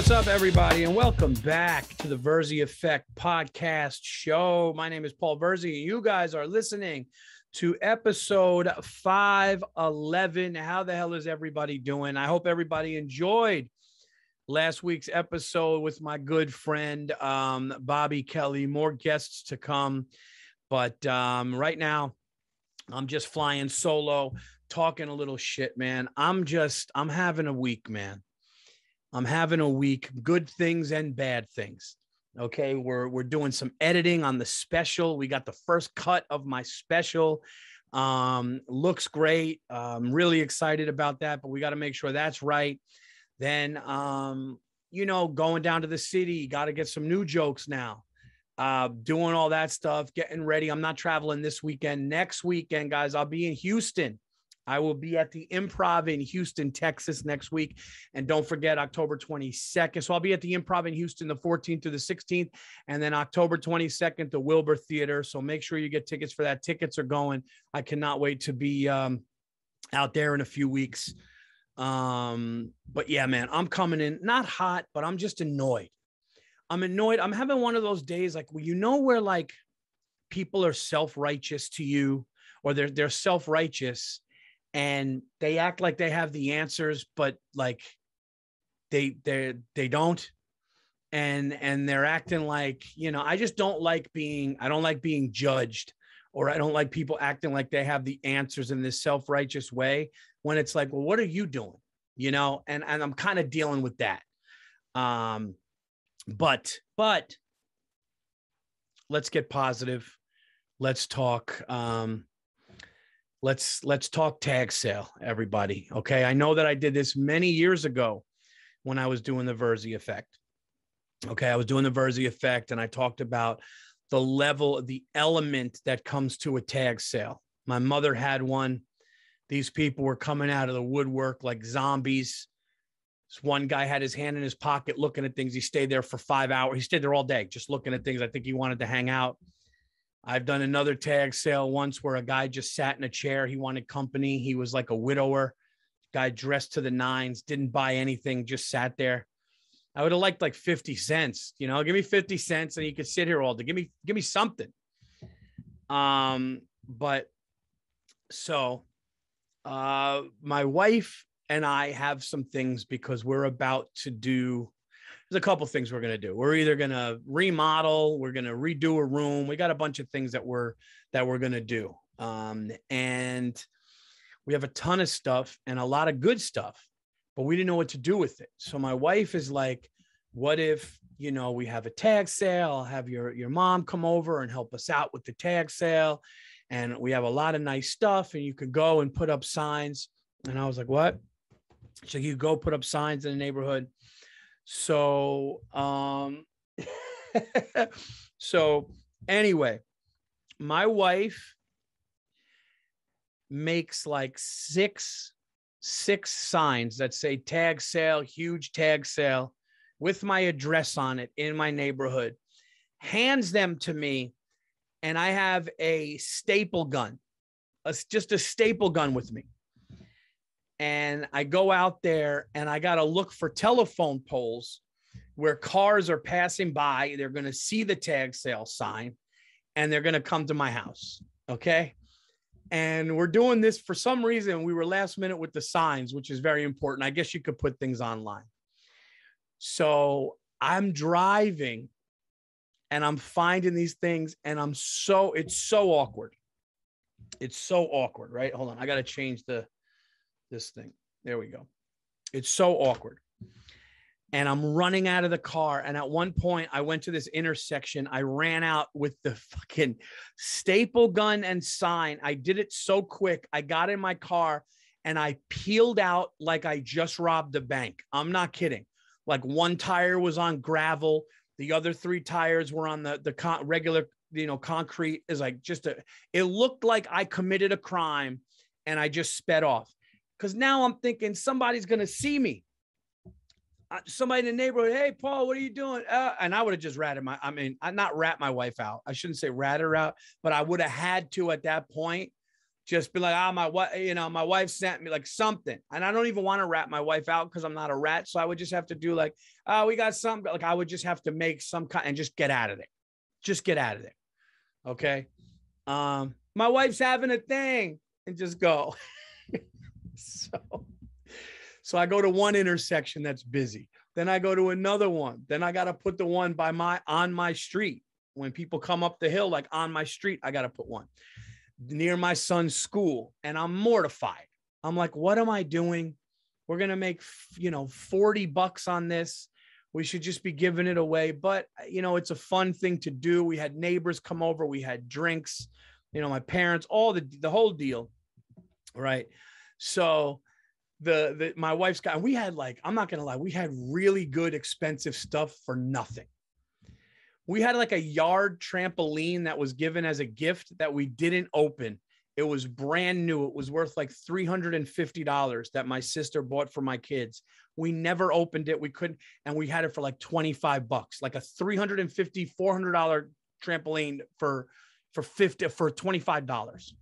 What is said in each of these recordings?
What's up, everybody, and welcome back to the Virzi Effect Podcast Show. My name is Paul Virzi. You guys are listening to episode 511. How the hell is everybody doing? I hope everybody enjoyed last week's episode with my good friend, Bobby Kelly. More guests to come, but right now I'm just flying solo, talking a little shit, man. I'm having a week, man. I'm having a week, good things and bad things. Okay, we're doing some editing on the special. We got the first cut of my special. Looks great. I'm really excited about that, but we got to make sure that's right. Then, you know, going down to the city, got to get some new jokes now. Doing all that stuff, getting ready. I'm not traveling this weekend. Next weekend, guys, I'll be in Houston. I will be at the Improv in Houston, Texas next week. And don't forget October 22nd. So I'll be at the Improv in Houston, the 14th through the 16th, and then October 22nd, the Wilbur Theater. So make sure you get tickets for that. Tickets are going. I cannot wait to be out there in a few weeks. But yeah, man, I'm coming in, not hot, but I'm just annoyed. I'm annoyed. I'm having one of those days, like, well, you know, where like people are self-righteous to you, or they're self-righteous and they act like they have the answers, but like they don't, and they're acting like, you know, I don't like being judged, or I don't like people acting like they have the answers in this self-righteous way, when it's like, well, what are you doing? You know, and I'm kind of dealing with that. But let's get positive. Let's talk, Let's talk tag sale, everybody. Okay. I know that I did this many years ago when I was doing the Virzi Effect. Okay. I was doing the Virzi Effect and I talked about the level, the element that comes to a tag sale. My mother had one. These people were coming out of the woodwork like zombies. This one guy had his hand in his pocket looking at things. He stayed there for 5 hours. He stayed there all day, just looking at things. I think he wanted to hang out. I've done another tag sale once where a guy just sat in a chair. He wanted company. He was like a widower. Guy dressed to the nines, didn't buy anything, just sat there. I would have liked like 50 cents, you know, give me 50 cents and you could sit here all day. Give me something. But my wife and I have some things, because we're about to do, there's a couple of things we're going to do. We're either going to remodel, we're going to redo a room. We got a bunch of things that we're going to do. And we have a ton of stuff and a lot of good stuff, but we didn't know what to do with it. So my wife is like, what if, you know, we have a tag sale, I'll have your mom come over and help us out with the tag sale. And we have a lot of nice stuff and you could go and put up signs. And I was like, what? So you go put up signs in the neighborhood. So, so anyway, my wife makes like six signs that say tag sale, huge tag sale, with my address on it in my neighborhood, hands them to me. And I have a staple gun, just a staple gun with me. And I go out there and I got to look for telephone poles where cars are passing by. They're going to see the tag sale sign and they're going to come to my house. Okay. And we're doing this for some reason. We were last minute with the signs, which is very important. I guess you could put things online. So I'm driving and I'm finding these things and it's so awkward. It's so awkward, right? Hold on. I got to change this thing. There we go. It's so awkward. And I'm running out of the car. And at one point I went to this intersection. I ran out with the fucking staple gun and sign. I did it so quick. I got in my car and I peeled out like I just robbed a bank. I'm not kidding. Like one tire was on gravel. The other three tires were on the regular, you know, concrete. Is like it looked like I committed a crime and I just sped off. Because now I'm thinking somebody's going to see me. Somebody in the neighborhood, hey, Paul, what are you doing? And I would have just ratted I shouldn't say rat her out, but I would have had to at that point just be like, ah, my wife, you know, my wife sent me like something. And I don't even want to rat my wife out because I'm not a rat. So I would just have to do like, oh, we got something. Like I would just have to make some kind and just get out of there. Just get out of there. Okay. My wife's having a thing and just go. So I go to one intersection that's busy. Then I go to another one. Then I got to put the one by on my street. When people come up the hill, like on my street, I got to put one near my son's school. And I'm mortified. I'm like, what am I doing? We're going to make, you know, $40 on this. We should just be giving it away. But, you know, it's a fun thing to do. We had neighbors come over. We had drinks, you know, my parents, all the whole deal. Right. So my wife's got, we had like, I'm not going to lie. We had really good, expensive stuff for nothing. We had like a yard trampoline that was given as a gift that we didn't open. It was brand new. It was worth like $350 that my sister bought for my kids. We never opened it. We couldn't. And we had it for like $25, like a $350, $400 trampoline for 50, for $25.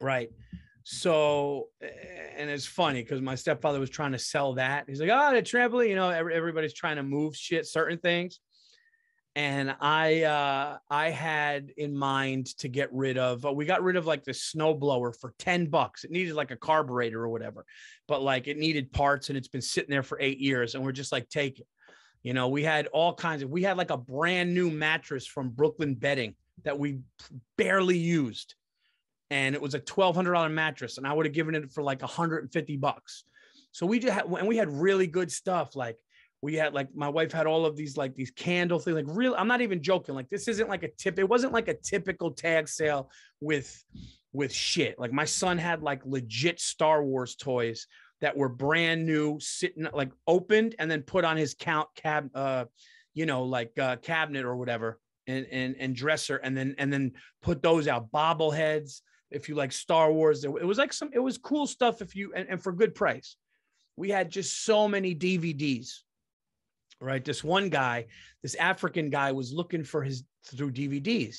Right. So, and it's funny because my stepfather was trying to sell that. He's like, oh, the trampoline, you know, everybody's trying to move shit, certain things. And I had in mind to get rid of, we got rid of like the snowblower for $10. It needed like a carburetor or whatever, but like it needed parts and it's been sitting there for 8 years and we're just like, take it. You know, we had all kinds of, we had like a brand new mattress from Brooklyn Bedding that we barely used. And it was a $1,200 mattress and I would have given it for like $150. So we just had, and we had really good stuff. Like, we had like, my wife had all of these, like these candle things, like real, I'm not even joking. Like this isn't like a tip. It wasn't like a typical tag sale with shit. Like my son had like legit Star Wars toys that were brand new sitting like opened and then put on his cabinet or whatever and dresser. And then put those out, bobbleheads. If you like Star Wars, it was like some, it was cool stuff. If you, and for good price, we had just so many DVDs. Right. This one guy, this African guy was looking for his through DVDs.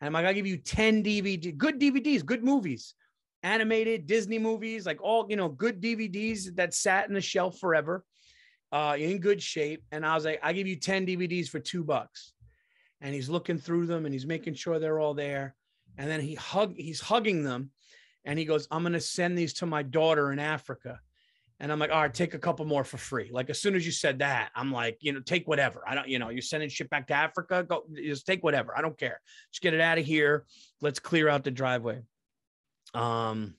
And I'm like, I'll give you 10 DVDs, good movies, animated Disney movies, like all, you know, good DVDs that sat in the shelf forever in good shape. And I was like, I give you 10 DVDs for $2. And he's looking through them and he's making sure they're all there. And then he's hugging them. And he goes, I'm going to send these to my daughter in Africa. And I'm like, all right, take a couple more for free. Like, as soon as you said that, I'm like, you know, take whatever. I don't, you know, you're sending shit back to Africa. Go, just take whatever. I don't care. Just get it out of here. Let's clear out the driveway. The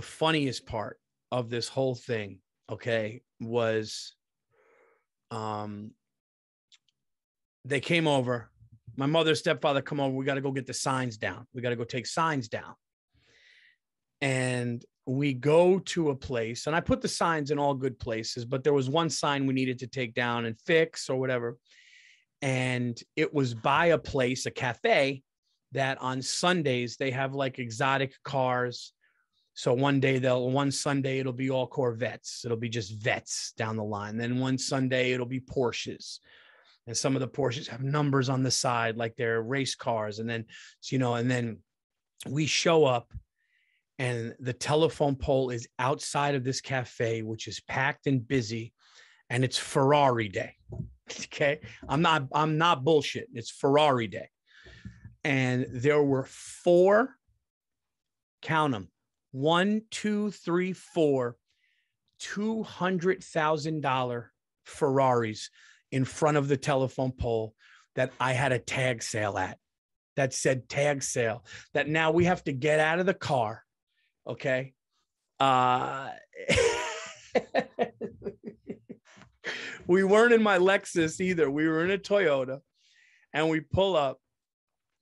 funniest part of this whole thing, okay, was they came over. My mother's stepfather come over. We got to go get the signs down. We got to go take signs down. And we go to a place and I put the signs in all good places, but there was one sign we needed to take down and fix or whatever. And it was by a place, a cafe that on Sundays, they have like exotic cars. So one Sunday, it'll be all Corvettes. It'll be just vets down the line. Then one Sunday it'll be Porsches. And some of the Porsches have numbers on the side, like they're race cars. And then, you know, and then we show up. And the telephone pole is outside of this cafe, which is packed and busy, and it's Ferrari day. Okay. I'm not bullshit. It's Ferrari day. And there were four, count them, 1, 2, 3, 4, $200,000 Ferraris in front of the telephone pole that I had a tag sale at, that said tag sale, that now we have to get out of the car. Okay. We weren't in my Lexus either. We were in a Toyota and we pull up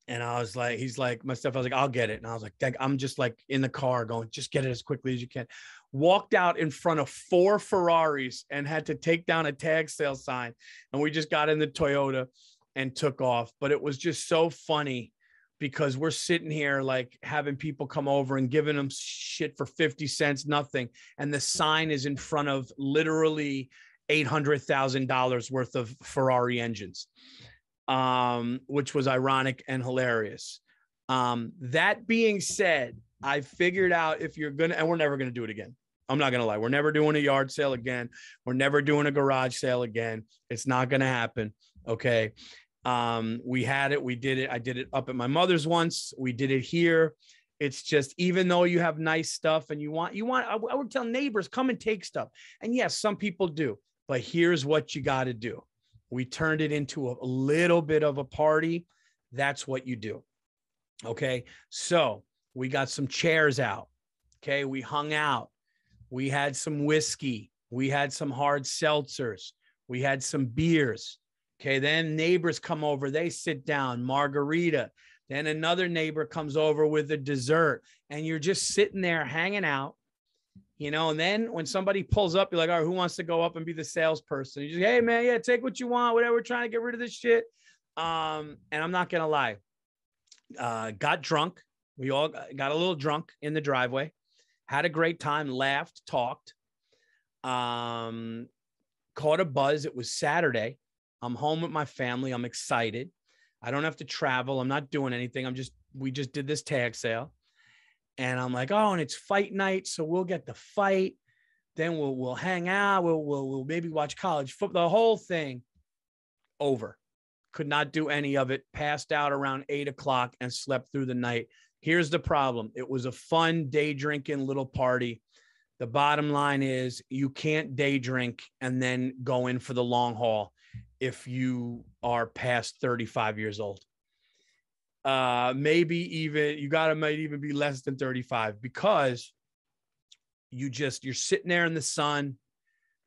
and I was like, he's like, my stepfather's like, I'll get it. And I was like, I'm just like in the car going, just get it as quickly as you can. Walked out in front of four Ferraris and had to take down a tag sale sign. And we just got in the Toyota and took off. But it was just so funny, because we're sitting here like having people come over and giving them shit for 50 cents, nothing. And the sign is in front of literally $800,000 worth of Ferrari engines, which was ironic and hilarious. That being said, I figured out if you're going to, and we're never going to do it again. I'm not going to lie. We're never doing a yard sale again. We're never doing a garage sale again. It's not going to happen. Okay. We had it, we did it. I did it up at my mother's once. We did it here. It's just, even though you have nice stuff and you want, I would tell neighbors, come and take stuff. And yes, some people do, but here's what you got to do. We turned it into a little bit of a party. That's what you do. Okay. So we got some chairs out. Okay. We hung out. We had some whiskey. We had some hard seltzers. We had some beers. Okay. Then neighbors come over, they sit down, margarita. Then another neighbor comes over with a dessert, and you're just sitting there hanging out, you know, and then when somebody pulls up, you're like, all right, who wants to go up and be the salesperson? You just, hey man, yeah, take what you want, whatever. We're trying to get rid of this shit. And I'm not going to lie, got drunk. We all got a little drunk in the driveway, had a great time, laughed, talked, caught a buzz. It was Saturday. I'm home with my family. I'm excited. I don't have to travel. I'm not doing anything. We just did this tag sale, and I'm like, oh, and it's fight night. So we'll get the fight. Then we'll hang out. We'll maybe watch college football, the whole thing over. Could not do any of it. Passed out around 8 o'clock and slept through the night. Here's the problem. It was a fun day drinking little party. The bottom line is you can't day drink and then go in for the long haul if you are past 35 years old. Maybe even, you got to might even be less than 35, because you're sitting there in the sun.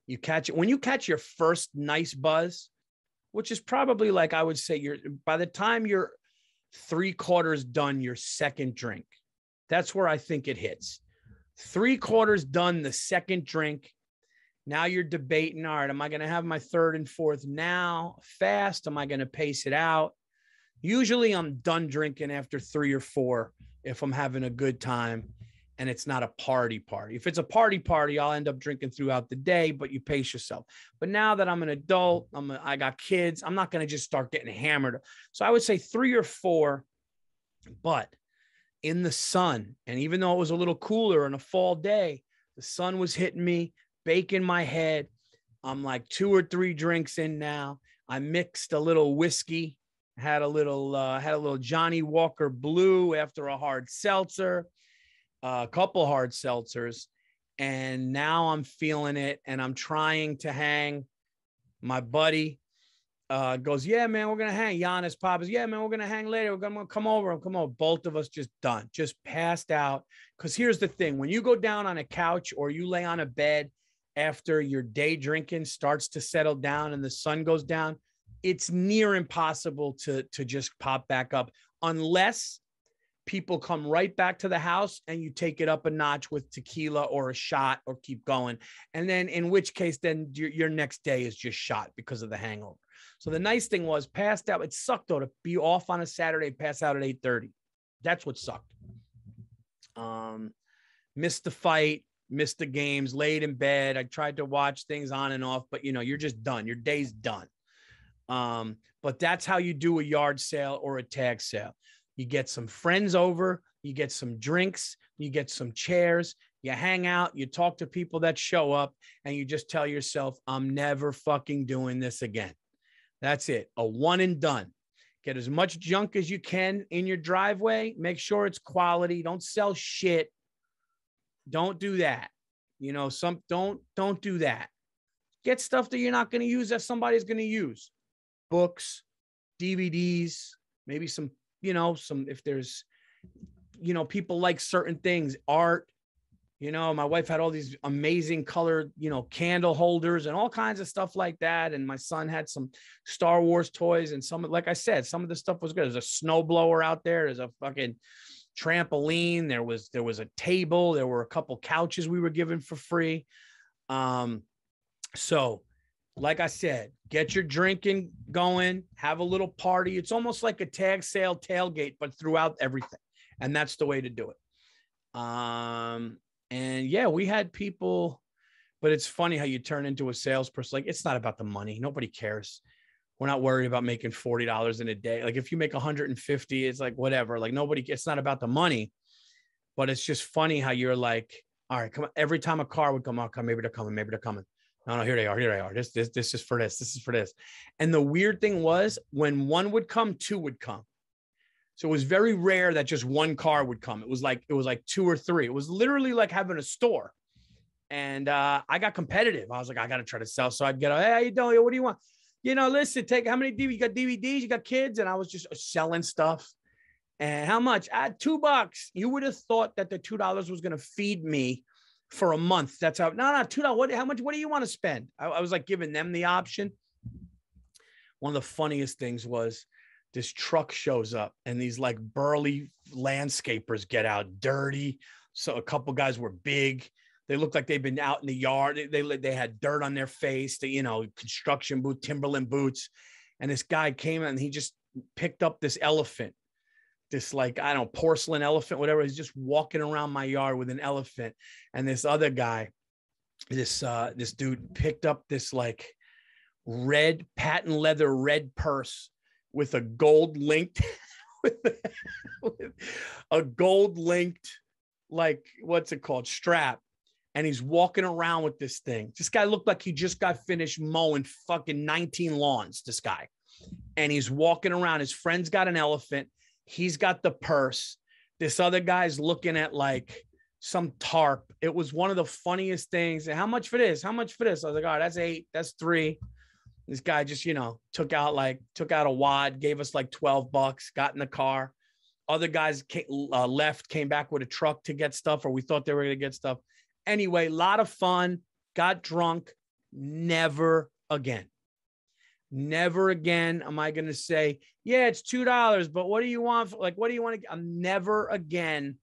You catch it. When you catch your first nice buzz, which is probably like, I would say by the time you're 3/4 done your second drink, that's where I think it hits. 3/4 done the second drink. Now you're debating, all right, am I going to have my third and fourth now fast? Am I going to pace it out? Usually I'm done drinking after 3 or 4 if I'm having a good time and it's not a party. If it's a party, I'll end up drinking throughout the day, but you pace yourself. But now that I'm an adult, I got kids, I'm not going to just start getting hammered. So I would say 3 or 4, but in the sun, and even though it was a little cooler on a fall day, the sun was hitting me, baking my head. I'm like 2 or 3 drinks in now. I mixed a little whiskey, had a little Johnny Walker Blue after a hard seltzer, a couple hard seltzers. And now I'm feeling it, and I'm trying to hang. My buddy goes, yeah, man, we're going to hang. Giannis Papas, yeah, man, we're going to hang later. We're going to come over. Both of us just done, just passed out. Because here's the thing. When you go down on a couch or you lay on a bed, after your day drinking starts to settle down and the sun goes down, it's near impossible to just pop back up, unless people come right back to the house and you take it up a notch with tequila or a shot or keep going. And then in which case, then your next day is just shot because of the hangover. So the nice thing was, passed out. It sucked though to be off on a Saturday, pass out at 8:30. That's what sucked. Missed the fight. Missed the games, laid in bed. I tried to watch things on and off, but you're just done. Your day's done. But that's how you do a yard sale or a tag sale. You get some friends over, you get some drinks, you get some chairs, you hang out, you talk to people that show up, and you just tell yourself, I'm never fucking doing this again. That's it. A one and done. Get as much junk as you can in your driveway. Make sure it's quality. Don't sell shit. Don't do that. Don't do that. Get stuff that you're not going to use that somebody's going to use. Books, DVDs, maybe some, if there's, people like certain things, art, my wife had all these amazing colored, candle holders and all kinds of stuff like that. And my son had some Star Wars toys, and some, like I said, some of the stuff was good. There's a snowblower out there. There's a fucking trampoline. There was a table. There were a couple couches we were given for free. So like I said, get your drinking going, have a little party. It's almost like a tag sale tailgate, but throughout everything. And that's the way to do it. And yeah, we had people, but it's funny how you turn into a salesperson. Like, it's not about the money. Nobody cares. we're not worried about making $40 in a day. Like if you make 150, it's like, whatever, like nobody, it's not about the money, but it's just funny how you're like, all right, come on. Every time a car would come out, maybe they're coming, No, here they are. This is for this. This is for this. And the weird thing was when one would come, two would come. So it was very rare that just one car would come. It was like two or three. It was literally like having a store. And I got competitive. I was like, I got to try to sell. So I'd get, hey, how you doing? What do you want? You know, listen, take how many DVDs? You got DVDs? You got kids? And I was just selling stuff. And how much? $2. You would have thought that the $2 was going to feed me for a month. That's how, no, $2. What, how much? What do you want to spend? I was like giving them the option. One of the funniest things was this truck shows up and these like burly landscapers get out dirty. So a couple guys were big. They looked like they've been out in the yard. They had dirt on their face, they, you know, construction boot, Timberland boots. And this guy came and he just picked up this elephant, this like, I don't know, porcelain elephant, whatever. He's just walking around my yard with an elephant. And this other guy, this dude picked up this like red patent leather, red purse with a gold linked, with a gold linked, like what's it called, strap. And he's walking around with this thing. This guy looked like he just got finished mowing fucking 19 lawns, this guy. And he's walking around. His friend's got an elephant. He's got the purse. This other guy's looking at like some tarp. It was one of the funniest things. And how much for this? How much for this? I was like, all right, that's $8. That's $3. This guy just, you know, took out a wad, gave us like $12, got in the car. Other guys left, came back with a truck to get stuff, or we thought they were going to get stuff. Anyway, a lot of fun, got drunk, never again. Never again am I going to say, yeah, it's $2, but what do you want? Like, what do you want to? I'm never again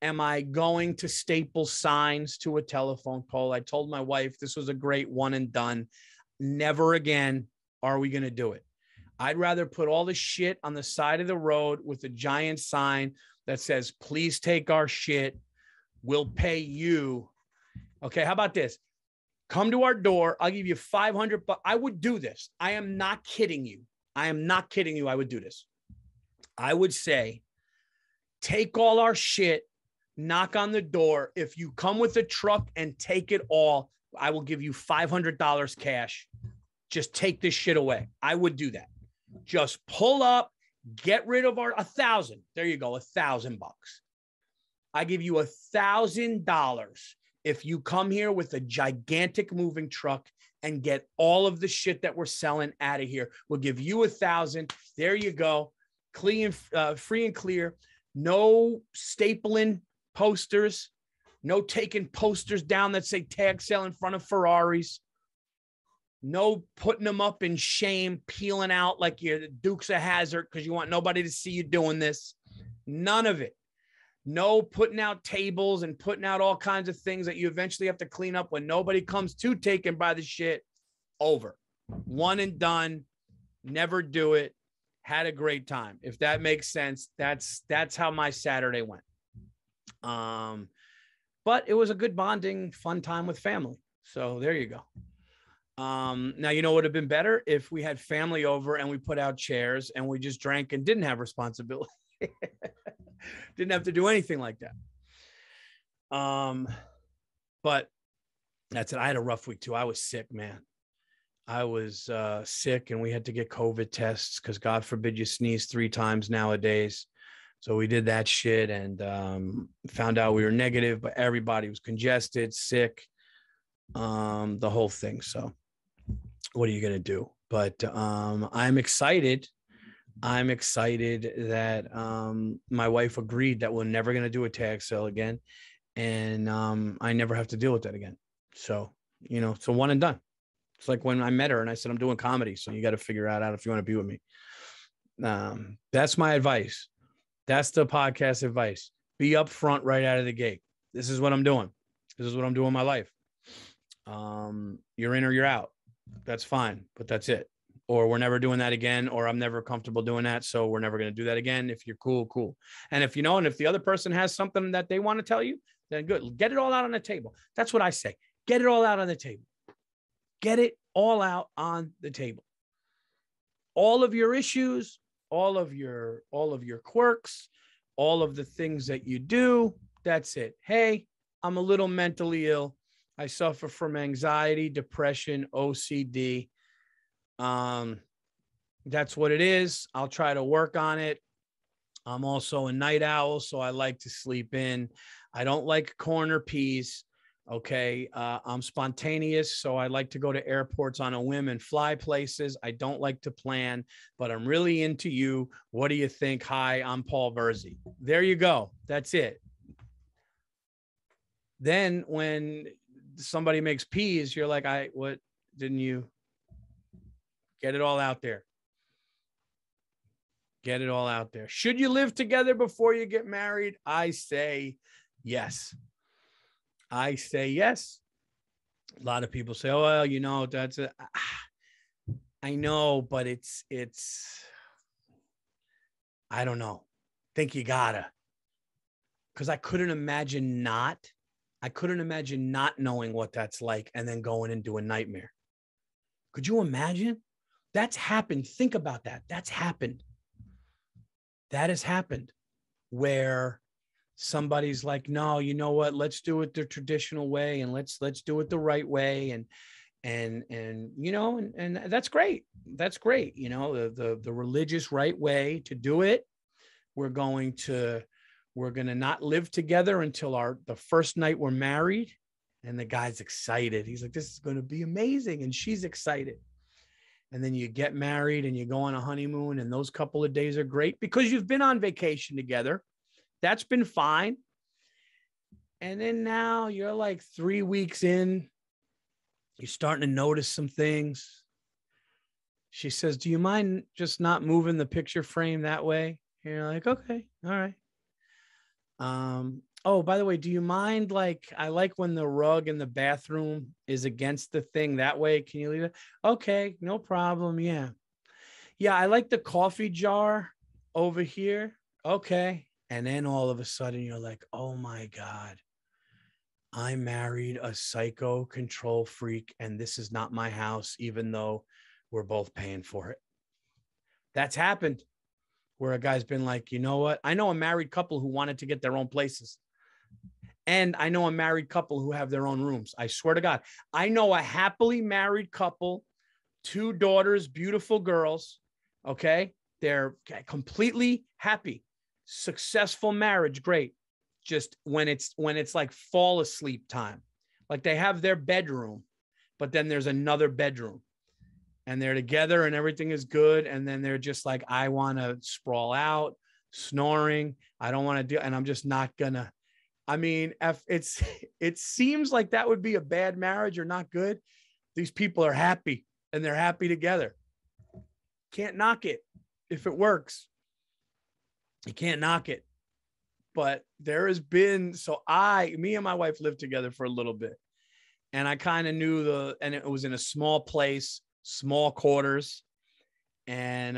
am I going to staple signs to a telephone pole. I told my wife this was a great one and done. Never again are we going to do it. I'd rather put all the shit on the side of the road with a giant sign that says, please take our shit. We'll pay you. Okay, how about this? Come to our door. I'll give you $500. I would do this. I am not kidding you. I am not kidding you. I would do this. I would say, take all our shit, knock on the door. If you come with a truck and take it all, I will give you $500 cash. Just take this shit away. I would do that. Just pull up, get rid of our $1,000. There you go, $1,000. I give you $1,000 if you come here with a gigantic moving truck and get all of the shit that we're selling out of here. We'll give you $1,000. There you go. Clean, free and clear. No stapling posters. No taking posters down that say tag sale in front of Ferraris. No putting them up in shame, peeling out like you're the Dukes of Hazzard because you want nobody to see you doing this. None of it. No putting out tables and putting out all kinds of things that you eventually have to clean up when nobody comes to taken by the shit. Over. One and done. Never do it. Had a great time. If that makes sense, that's how my Saturday went. But it was a good bonding, fun time with family. So there you go. Now, you know what would have been better if we had family over and we put out chairs and we just drank and didn't have responsibility. Didn't have to do anything like that. But that's it. I had a rough week too. I was sick, man. I was sick and we had to get COVID tests because God forbid you sneeze 3 times nowadays. So we did that shit and found out we were negative, but everybody was congested, sick, the whole thing. So what are you going to do? But I'm excited. I'm excited that my wife agreed that we're never going to do a tag sale again. And I never have to deal with that again. So, you know, so one and done. It's like when I met her and I said, I'm doing comedy. So you got to figure out if you want to be with me. That's my advice. That's the podcast advice. Be upfront right out of the gate. This is what I'm doing. This is what I'm doing in my life. You're in or you're out. That's fine. But that's it. Or we're never doing that again, or I'm never comfortable doing that. So we're never going to do that again. If you're cool, cool. And if you know, and if the other person has something that they want to tell you, then good. Get it all out on the table. That's what I say. Get it all out on the table. Get it all out on the table. all of your issues, all of your quirks, all of the things that you do. That's it. Hey, I'm a little mentally ill. I suffer from anxiety, depression, OCD. That's what it is. I'll try to work on it. I'm also a night owl, so I like to sleep in. I don't like corner peas. Okay. I'm spontaneous, so I like to go to airports on a whim and fly places. I don't like to plan, but I'm really into you. What do you think? Hi, I'm Paul Virzi. There you go. That's it. Then when somebody makes peas, you're like, what didn't you get it all out there? Get it all out there. Should you live together before you get married? I say yes. I say yes. A lot of people say, oh, well, you know, that's a, I know, but it's, I don't know. Think you gotta, because I couldn't imagine not. I couldn't imagine not knowing what that's like and then going into a nightmare. Could you imagine? That's happened. Think about that. That's happened. That has happened where somebody's like, no, you know what? Let's do it the traditional way, and let's do it the right way. And you know, and that's great. That's great. You know, the religious right way to do it. We're going to not live together until the first night we're married. And the guy's excited. He's like, this is going to be amazing. And she's excited. And then you get married and you go on a honeymoon, and those couple of days are great because you've been on vacation together. That's been fine. And then now you're like 3 weeks in, you're starting to notice some things. She says, do you mind just not moving the picture frame that way? And you're like, okay, all right. Oh, by the way, do you mind, like, I like when the rug in the bathroom is against the thing that way. Can you leave it? Okay, no problem. Yeah. Yeah, I like the coffee jar over here. Okay. And then all of a sudden you're like, oh my God, I married a psycho control freak, and this is not my house, even though we're both paying for it. That's happened, where a guy's been like, you know what? I know a married couple who wanted to get their own places. And I know a married couple who have their own rooms. I swear to God, I know a happily married couple, 2 daughters, beautiful girls. Okay. They're completely happy, successful marriage. Great. Just when it's like fall asleep time, like they have their bedroom, but then there's another bedroom. And they're together and everything is good. And then they're just like, I want to sprawl out, snoring. I don't want to do, and I'm just not gonna. I mean, it seems like that would be a bad marriage or not good. These people are happy, and they're happy together. Can't knock it if it works. You can't knock it. But there has been, so me and my wife lived together for a little bit. And I kind of knew and it was in a small place. Small quarters. And,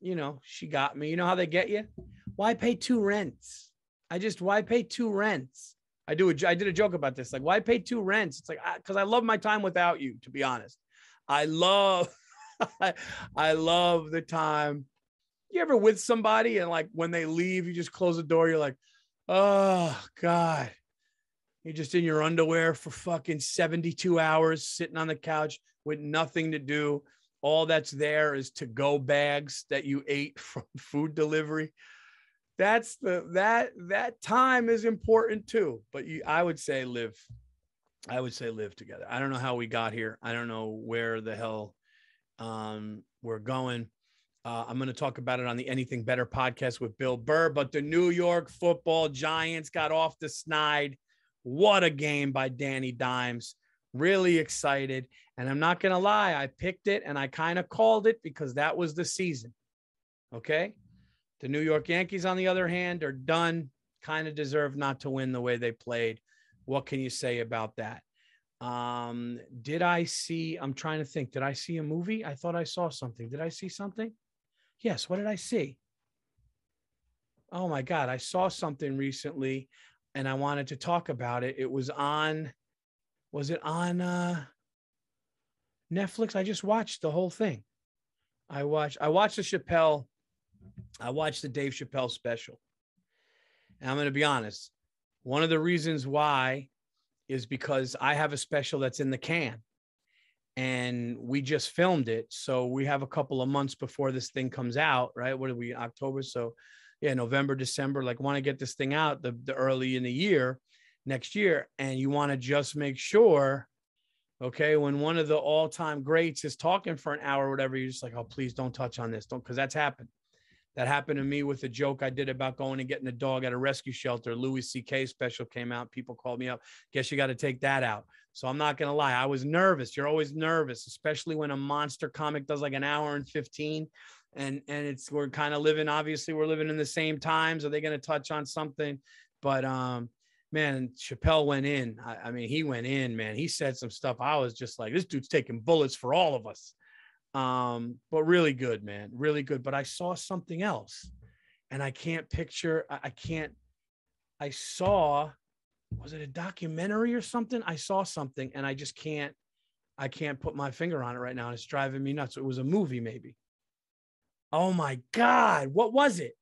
you know, she got me. You know how they get you? Why pay 2 rents? Why pay 2 rents? I did a joke about this. Like, why pay 2 rents? It's like, because I love my time without you, to be honest. I love the time. You ever with somebody and like when they leave, you just close the door. You're like, oh God, you're just in your underwear for fucking 72 hours sitting on the couch with nothing to do. All that's there is to-go bags that you ate from food delivery. That's that time is important too. But I would say live together. I don't know how we got here. I don't know where the hell we're going. I'm going to talk about it on the Anything Better podcast with Bill Burr, but the New York football Giants got off the snide. What a game by Danny Dimes. Really excited. And I'm not going to lie, I picked it and I kind of called it because that was the season. Okay. The New York Yankees, on the other hand, are done, kind of deserve not to win the way they played. What can you say about that? I'm trying to think, did I see a movie? I thought I saw something. Did I see something? Yes. What did I see? Oh my God. I saw something recently and I wanted to talk about it. It was on, was it on Netflix? I just watched the whole thing. I watched the Chappelle. I watched the Dave Chappelle special. And I'm going to be honest. One of the reasons why is because I have a special that's in the can and we just filmed it. So we have a couple of months before this thing comes out, right? What are we, October? So yeah, November, December, like want to get this thing out the early in the year, next year. And you want to just make sure, okay, when one of the all-time greats is talking for an hour or whatever, you're just like, oh, please don't touch on this. Don't, because that's happened. That happened to me with a joke I did about going and getting a dog at a rescue shelter. Louis C.K. special came out. People called me up. Guess you got to take that out. So I'm not going to lie. I was nervous. You're always nervous, especially when a monster comic does like an hour and 15. And it's, we're kind of living, obviously we're living in the same times. Are they going to touch on something? But man, Chappelle went in. I mean, he went in, man. He said some stuff. I was just like, this dude's taking bullets for all of us. But really good, man, really good. But I saw something else and I can't picture, I saw, was it a documentary or something? I saw something and I just can't, put my finger on it right now. And it's driving me nuts. It was a movie maybe. Oh my God. What was it?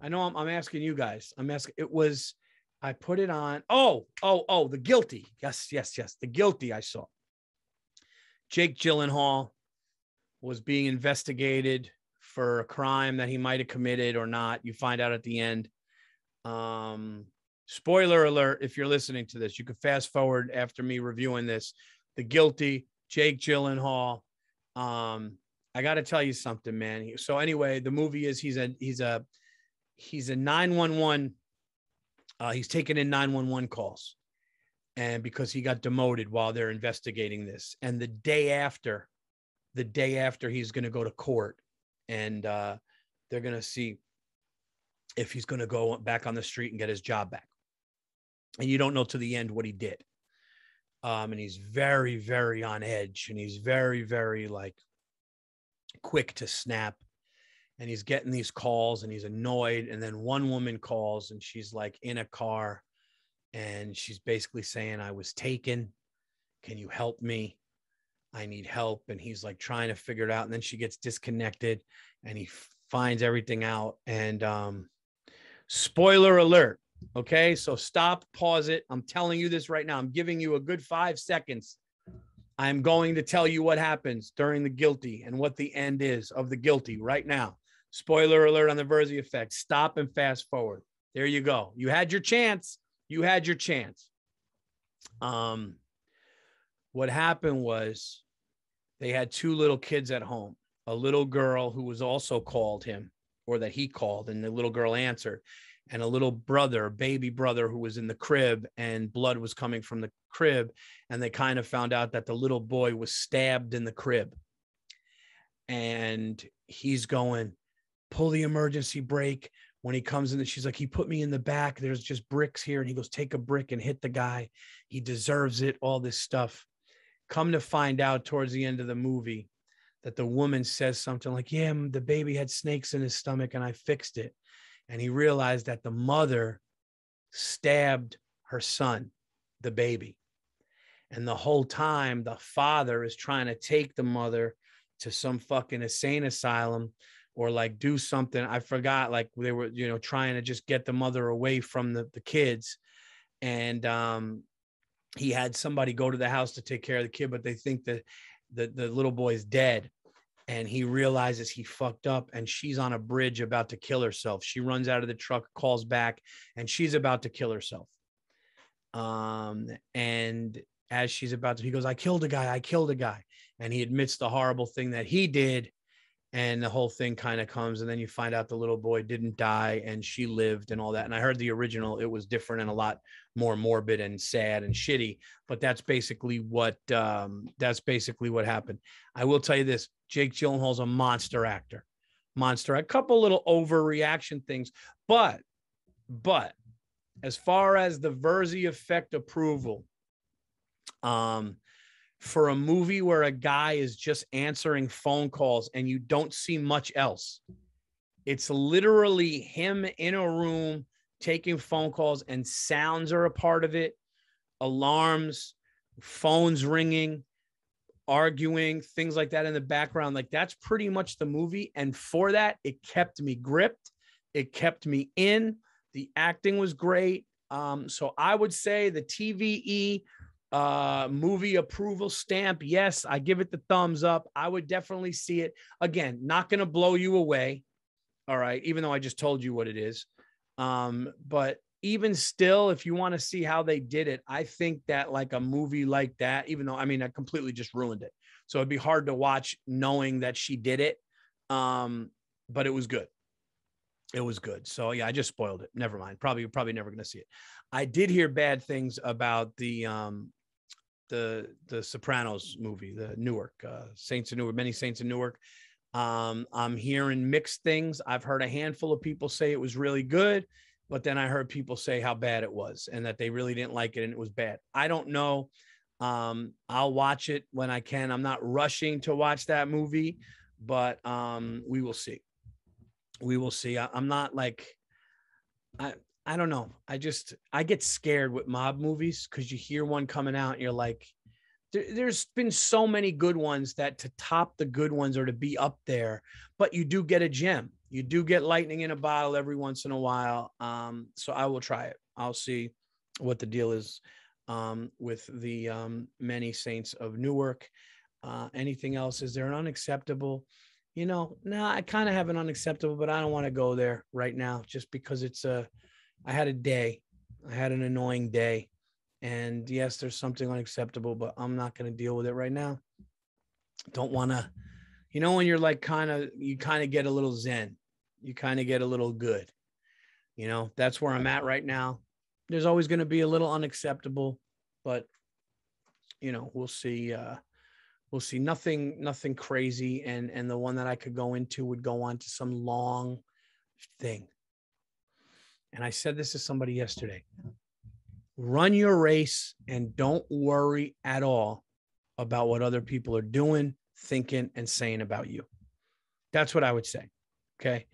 I know I'm asking you guys, it was, I put it on. Oh, The Guilty. Yes. The Guilty. I saw Jake Gyllenhaal was being investigated for a crime that he might've committed or not. You find out at the end. Spoiler alert. If you're listening to this, you can fast forward after me reviewing this, The Guilty, Jake Gyllenhaal. I got to tell you something, man. So anyway, the movie is, he's a 911. He's taking in 911 calls and because he got demoted while they're investigating this. And the day after he's going to go to court and they're going to see if he's going to go back on the street and get his job back. And you don't know to the end what he did. And he's very, very on edge and he's very, very like quick to snap. And he's getting these calls and he's annoyed. And then one woman calls and she's like in a car and she's basically saying, I was taken. Can you help me? I need help. And he's like trying to figure it out. And then she gets disconnected and he finds everything out. And spoiler alert. Okay. So stop, pause it. I'm telling you this right now. I'm giving you a good 5 seconds. I'm going to tell you what happens during The Guilty and what the end is of The Guilty right now. Spoiler alert on the Virzi Effect. Stop and fast forward. There you go. You had your chance. You had your chance. What happened was they had two little kids at home, a little girl who was also called him or that he called and the little girl answered and a little brother, baby brother who was in the crib and blood was coming from the crib. And they kind of found out that the little boy was stabbed in the crib and he's going, pull the emergency brake. When he comes in and she's like, he put me in the back. There's just bricks here. And he goes, take a brick and hit the guy. He deserves it. All this stuff. Come to find out towards the end of the movie that the woman says something like, yeah, the baby had snakes in his stomach and I fixed it. And he realized that the mother stabbed her son, the baby. And the whole time the father is trying to take the mother to some fucking insane asylum or like do something. I forgot, like they were, you know, trying to just get the mother away from the kids. And, he had somebody go to the house to take care of the kid, but they think that the little boy's dead. And he realizes he fucked up and she's on a bridge about to kill herself. She runs out of the truck, calls back, and she's about to kill herself. And as she's about to, he goes, I killed a guy. And he admits the horrible thing that he did. And the whole thing kind of comes, and then you find out the little boy didn't die and she lived and all that. And I heard the original, it was different and a lot more morbid and sad and shitty, but that's basically what happened. I will tell you this, Jake Gyllenhaal's a monster actor, a couple little overreaction things, but as far as the Virzi Effect approval, for a movie where a guy is just answering phone calls and you don't see much else. It's literally him in a room taking phone calls and sounds are a part of it. Alarms, phones ringing, arguing, things like that in the background. Like, that's pretty much the movie. And for that, it kept me gripped. It kept me in. The acting was great. So I would say the TVE movie approval stamp. Yes, I give it the thumbs up. I would definitely see it. Again, not going to blow you away. All right. Even though I just told you what it is. But even still, if you want to see how they did it, I think that like a movie like that, even though, I mean, I completely just ruined it. So it'd be hard to watch knowing that she did it. But it was good. It was good. So yeah, I just spoiled it. Never mind. Probably never going to see it. I did hear bad things about the Sopranos movie, the Newark, Saints of Newark, Many Saints of Newark. I'm hearing mixed things. I've heard a handful of people say it was really good, but then I heard people say how bad it was and that they really didn't like it and it was bad. I don't know. I'll watch it when I can. I'm not rushing to watch that movie, but we will see. We will see. I'm not like, I don't know. I get scared with mob movies because you hear one coming out and you're like, there's been so many good ones that to top the good ones or to be up there, but you do get a gem. You do get lightning in a bottle every once in a while. So I will try it. I'll see what the deal is with the Many Saints of Newark. Anything else? Is there an unacceptable? You know, I kind of have an unacceptable, but I don't want to go there right now just because it's I had a day. I had an annoying day. And yes, there's something unacceptable, but I'm not going to deal with it right now. Don't want to, you know, when you're like you kind of get a little zen, you kind of get a little good. You know, that's where I'm at right now. There's always going to be a little unacceptable, but, you know, we'll see. We'll see. Nothing crazy. And the one that I could go into would go on to some long thing. And I said this to somebody yesterday. Run your race and don't worry at all about what other people are doing, thinking, and saying about you. That's what I would say. Okay.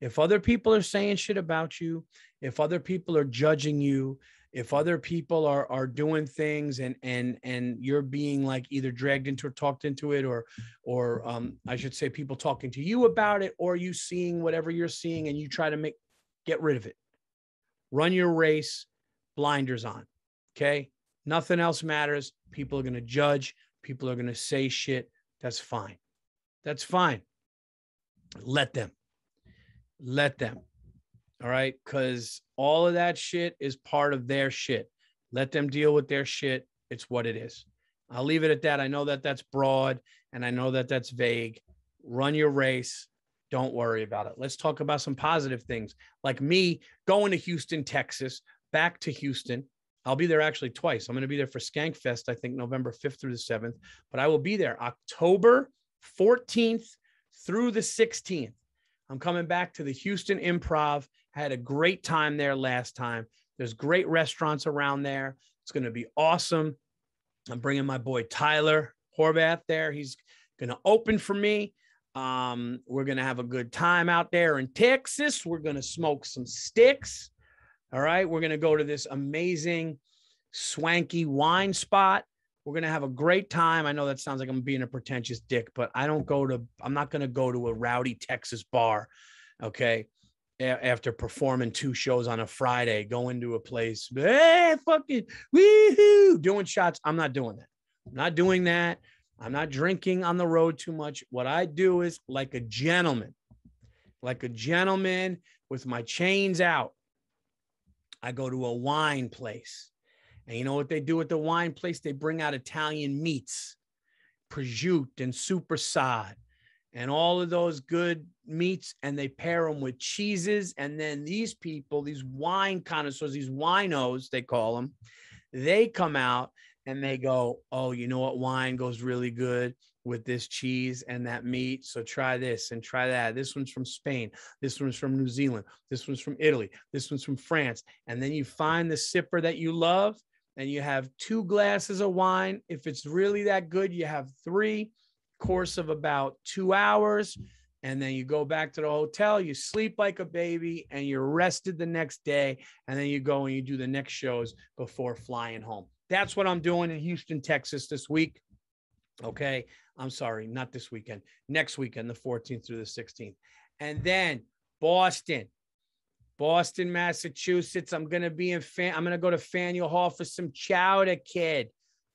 If other people are saying shit about you, if other people are judging you, if other people are doing things and you're being like either dragged into or talked into it, or I should say people talking to you about it, or you seeing whatever you're seeing and you try to get rid of it. Run your race, blinders on. Okay. Nothing else matters. People are going to judge. People are going to say shit. That's fine. That's fine. Let them. All right. Because all of that shit is part of their shit. Let them deal with their shit. It's what it is. I'll leave it at that. I know that that's broad and I know that that's vague. Run your race. Don't worry about it. Let's talk about some positive things, like me going to Houston, Texas, back to Houston. I'll be there actually twice. I'm going to be there for Skank Fest, I think November 5th through the 7th, but I will be there October 14th through the 16th. I'm coming back to the Houston Improv. I had a great time there last time. There's great restaurants around there. It's going to be awesome. I'm bringing my boy Tyler Horvath there. He's going to open for me. We're going to have a good time out there in Texas. We're going to smoke some sticks. All right. We're going to go to this amazing, swanky wine spot. We're going to have a great time. I know that sounds like I'm being a pretentious dick, but I'm not going to go to a rowdy Texas bar. Okay. After performing two shows on a Friday, go into a place, hey, fucking woohoo, doing shots. I'm not doing that. I'm not doing that. I'm not drinking on the road too much. What I do is like a gentleman with my chains out. I go to a wine place. And you know what they do at the wine place? They bring out Italian meats, prosciutto and supersad, and all of those good meats, and they pair them with cheeses. And then these people, these wine connoisseurs, these winos, they call them, they come out and they go, oh, you know what? Wine goes really good with this cheese and that meat. So try this and try that. This one's from Spain. This one's from New Zealand. This one's from Italy. This one's from France. And then you find the sipper that you love, and you have 2 glasses of wine. If it's really that good, you have 3, course of about 2 hours. And then you go back to the hotel, you sleep like a baby, and you're rested the next day. And then you go and you do the next shows before flying home. That's what I'm doing in Houston, Texas this week. Okay. I'm sorry. Not this weekend. Next weekend, the 14th through the 16th. And then Boston, Massachusetts. I'm going to be in I'm going to go to Faneuil Hall for some chowder, kid.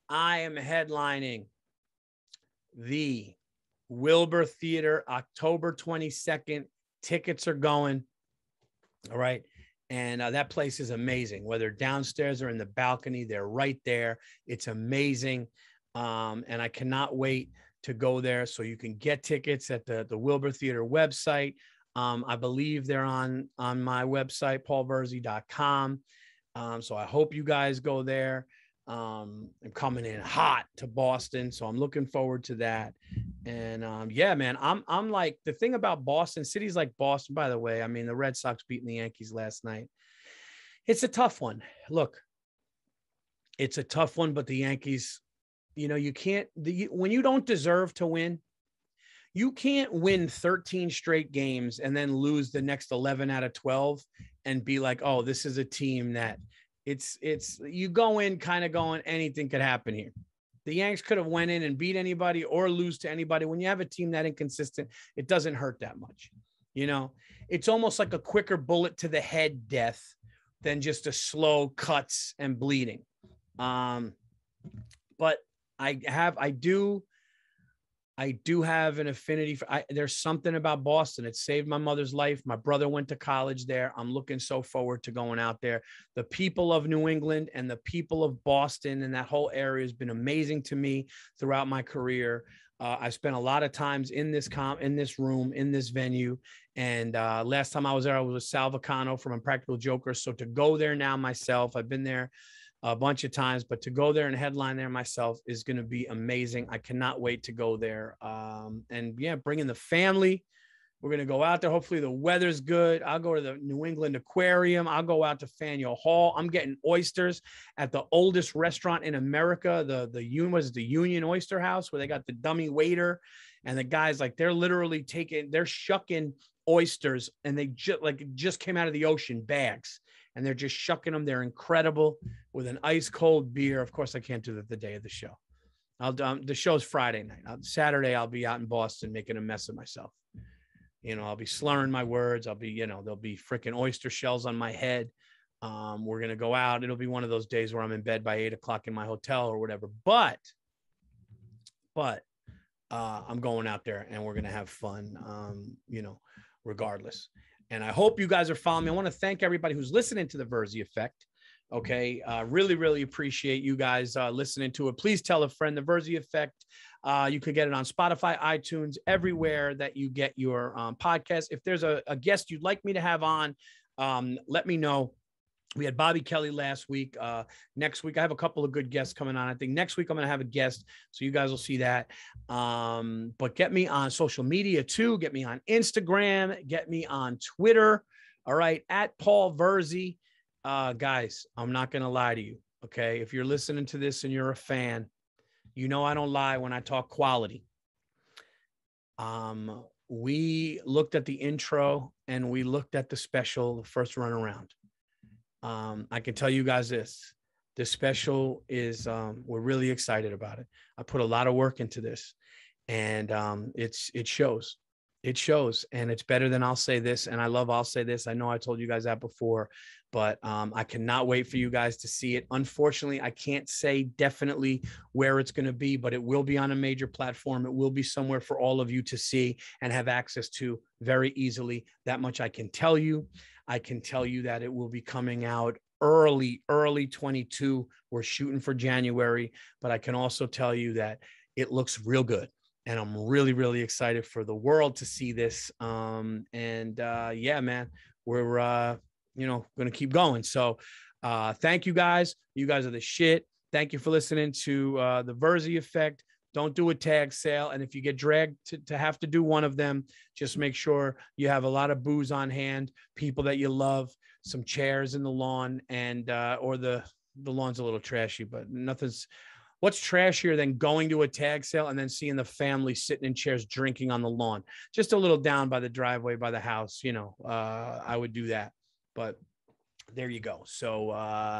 I am headlining the Wilbur Theater, October 22nd. Tickets are going. All right. And that place is amazing. Whether downstairs or in the balcony, they're right there. It's amazing. And I cannot wait to go there. So you can get tickets at the Wilbur Theater website. I believe they're on my website, paulvirzi.com. So I hope you guys go there. I'm coming in hot to Boston. So I'm looking forward to that. And yeah, man, I'm like, the thing about Boston, cities like Boston, by the way, I mean, the Red Sox beating the Yankees last night. It's a tough one. Look, it's a tough one, but the Yankees, you know, you can't, when you don't deserve to win, you can't win 13 straight games and then lose the next 11 out of 12 and be like, oh, this is a team that, It's you go in kind of going, anything could happen here. The Yanks could have went in and beat anybody or lose to anybody. When you have a team that inconsistent, it doesn't hurt that much. You know, it's almost like a quicker bullet to the head death than just a slow cuts and bleeding. But I do have an affinity for, there's something about Boston. It saved my mother's life. My brother went to college there. I'm looking so forward to going out there. The people of New England and the people of Boston and that whole area has been amazing to me throughout my career. I spent a lot of times in this room, in this venue. And last time I was there, I was with Sal Vicano from Impractical Joker. So to go there now myself, I've been there a bunch of times, but to go there and headline there myself is going to be amazing. I cannot wait to go there. And yeah, bringing the family, we're going to go out there. Hopefully the weather's good. I'll go to the New England Aquarium. I'll go out to Faneuil Hall. I'm getting oysters at the oldest restaurant in America. The Union Oyster House, where they got the dummy waiter, and the guys, like, they're literally they're shucking oysters, and they just came out of the ocean, bags. And they're just shucking them. They're incredible, with an ice cold beer. Of course, I can't do that the day of the show. The show's Friday night. Saturday, I'll be out in Boston making a mess of myself. You know, I'll be slurring my words. I'll be, you know, there'll be freaking oyster shells on my head. We're going to go out. It'll be one of those days where I'm in bed by 8 o'clock in my hotel or whatever. But I'm going out there and we're going to have fun, you know, regardless. And I hope you guys are following me. I want to thank everybody who's listening to the Virzi Effect. Okay. Really, really appreciate you guys listening to it. Please tell a friend, the Virzi Effect. You can get it on Spotify, iTunes, everywhere that you get your podcast. If there's a guest you'd like me to have on, let me know. We had Bobby Kelly last week. Next week, I have a couple of good guests coming on. I think next week I'm going to have a guest, so you guys will see that. But get me on social media too. Get me on Instagram. Get me on Twitter. All right, at Paul Virzi. Guys, I'm not going to lie to you. Okay, if you're listening to this and you're a fan, you know I don't lie when I talk quality. We looked at the intro and we looked at the special, the first run around. I can tell you guys this, the special is, we're really excited about it. I put a lot of work into this, and, it shows, and it's better than I'll say this. And I love, I'll say this. I know I told you guys that before, but, I cannot wait for you guys to see it. Unfortunately, I can't say definitely where it's going to be, but it will be on a major platform. It will be somewhere for all of you to see and have access to very easily. That much I can tell you. I can tell you that it will be coming out early 22. We're shooting for January, but I can also tell you that it looks real good. And I'm really, really excited for the world to see this. Yeah, man, we're, you know, going to keep going. So thank you guys. You guys are the shit. Thank you for listening to the Virzi Effect. Don't do a tag sale. And if you get dragged to have to do one of them, just make sure you have a lot of booze on hand, people that you love, some chairs in the lawn, and or the lawn's a little trashy, but what's trashier than going to a tag sale and then seeing the family sitting in chairs drinking on the lawn, just a little down by the driveway, by the house, you know, I would do that, but there you go. So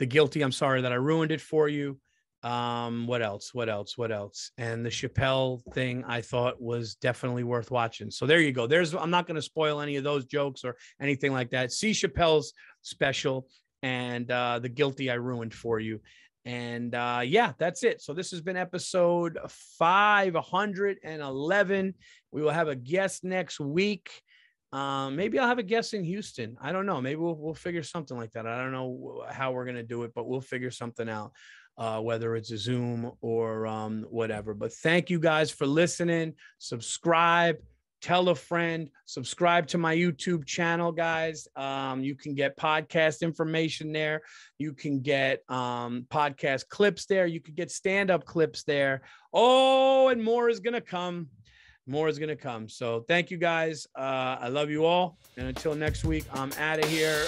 The Guilty, I'm sorry that I ruined it for you. What else? And the Chappelle thing I thought was definitely worth watching. So there you go. I'm not going to spoil any of those jokes or anything like that. See Chappelle's special and The Guilty I ruined for you. And yeah, that's it. So this has been episode 511. We will have a guest next week. Maybe I'll have a guest in Houston. I don't know. Maybe we'll figure something like that. I don't know how we're going to do it, but we'll figure something out, whether it's a Zoom or whatever. But thank you guys for listening. Subscribe. Tell a friend. Subscribe to my YouTube channel, guys. You can get podcast information there. You can get podcast clips there. You can get stand-up clips there. Oh, and more is going to come. More is going to come. So thank you, guys. I love you all. And until next week, I'm out of here.